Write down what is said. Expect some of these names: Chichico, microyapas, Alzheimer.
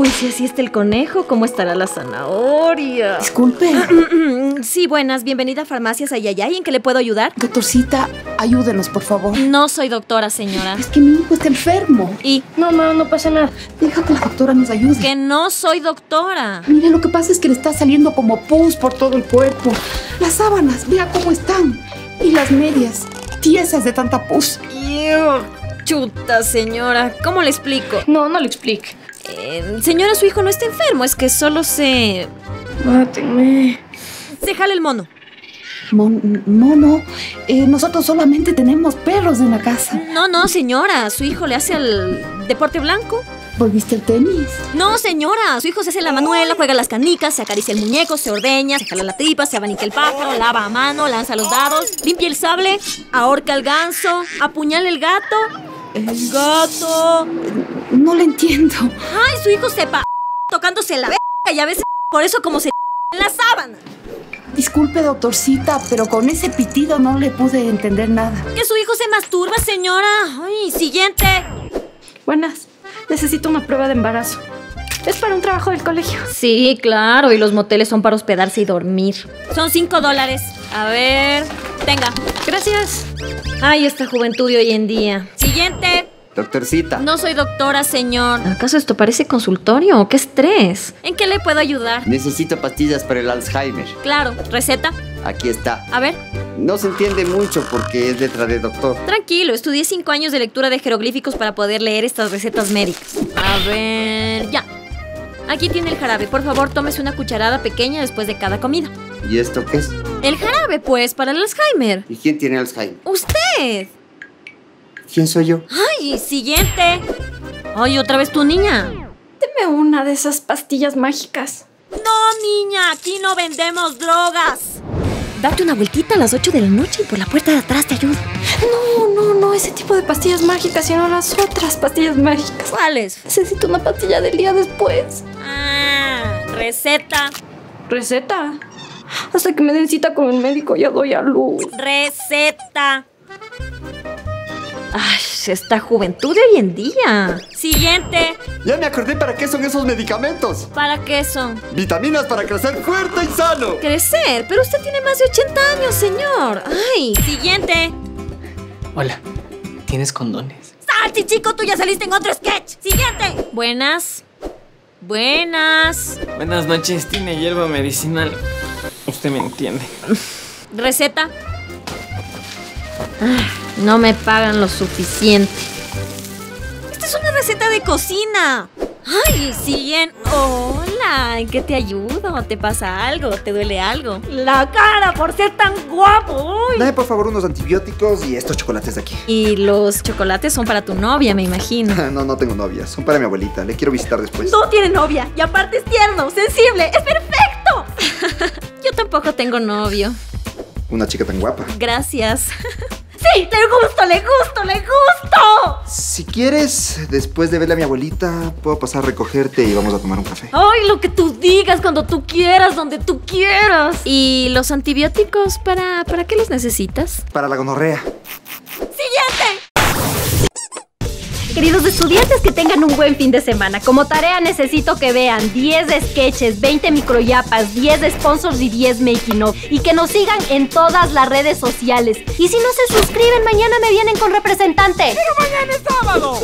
Uy, si así está el conejo, ¿cómo estará la zanahoria? Disculpe. Sí, buenas. Bienvenida a Farmacias Ayayay. ¿En qué le puedo ayudar? Doctorcita, ayúdenos, por favor. No soy doctora, señora. Es que mi hijo está enfermo. ¿Y? No, mamá, no pasa nada. Deja que la doctora nos ayude. Que no soy doctora. Mira, lo que pasa es que le está saliendo como pus por todo el cuerpo. Las sábanas, vea cómo están. Y las medias, tiesas de tanta pus. Chuta, señora. ¿Cómo le explico? No le explique. Señora, su hijo no está enfermo, es que solo se... Mátenme. Se jala el mono. ¿Mono? Nosotros solamente tenemos perros en la casa. No, señora. Su hijo le hace al deporte blanco. ¿Volviste al tenis? No, señora. Su hijo se hace la manuela, juega las canicas, se acaricia el muñeco, se ordeña, se jala la tripa, se abanica el pájaro, lava a mano, lanza los dados, limpia el sable, ahorca al ganso, apuñala el gato. ¡El gato! No le entiendo. ¡Ay, su hijo sepa tocándose la verga y a veces por eso como se en la sábana! Disculpe, doctorcita, pero con ese pitido no le pude entender nada. ¡Que su hijo se masturba, señora! ¡Ay, siguiente! Buenas, necesito una prueba de embarazo. Es para un trabajo del colegio. Sí, claro, y los moteles son para hospedarse y dormir. Son $5. A ver, tenga. Gracias. Ay, esta juventud de hoy en día. Siguiente. Doctorcita. No soy doctora, señor. ¿Acaso esto parece consultorio? ¡Qué estrés! ¿En qué le puedo ayudar? Necesito pastillas para el Alzheimer. Claro. ¿Receta? Aquí está. A ver. No se entiende mucho porque es letra de doctor. Tranquilo, estudié 5 años de lectura de jeroglíficos para poder leer estas recetas médicas. A ver... Ya. Aquí tiene el jarabe. Por favor, tómese una cucharada pequeña después de cada comida. ¿Y esto qué es? El jarabe, pues, para el Alzheimer. ¿Y quién tiene Alzheimer? ¡Usted! ¿Quién soy yo? ¡Ay, siguiente! ¡Ay, otra vez tu niña! Deme una de esas pastillas mágicas. ¡No, niña! ¡Aquí no vendemos drogas! Date una vueltita a las 8 de la noche y por la puerta de atrás te ayudo. No, ese tipo de pastillas mágicas, sino las otras pastillas mágicas. ¿Cuáles? Necesito una pastilla del día después. Ah, receta. ¿Receta? Hasta que me den cita con el médico ya doy a luz. Receta. Ay, esta juventud de hoy en día. Siguiente. Ya me acordé para qué son esos medicamentos. ¿Para qué son? Vitaminas para crecer fuerte y sano. ¿Crecer? Pero usted tiene más de 80 años, señor. Ay, siguiente. Hola, ¿tienes condones? ¡Ah, Chichico! Tú ya saliste en otro sketch. Siguiente. Buenas. Buenas noches, tiene hierba medicinal. Usted me entiende. Receta. No me pagan lo suficiente. Esta es una receta de cocina. Ay, siguen. Hola, ¿en qué te ayudo? ¿Te pasa algo? ¿Te duele algo? La cara por ser tan guapo. Uy. Dame por favor unos antibióticos y estos chocolates de aquí. Y los chocolates son para tu novia, me imagino. No tengo novia, son para mi abuelita, le quiero visitar después. No tiene novia y aparte es tierno, sensible, es perfecto. Yo tampoco tengo novio. Una chica tan guapa. Gracias. ¡Sí! ¡Le gusto! Si quieres, después de verle a mi abuelita, puedo pasar a recogerte y vamos a tomar un café. ¡Ay, lo que tú digas, cuando tú quieras, donde tú quieras! ¿Y los antibióticos para qué los necesitas? Para la gonorrea. ¡Siguiente! Queridos estudiantes, que tengan un buen fin de semana. Como tarea necesito que vean 10 sketches, 20 microyapas, 10 sponsors y 10 making of. Y que nos sigan en todas las redes sociales. Y si no se suscriben, mañana me vienen con representante. ¡Pero mañana es sábado!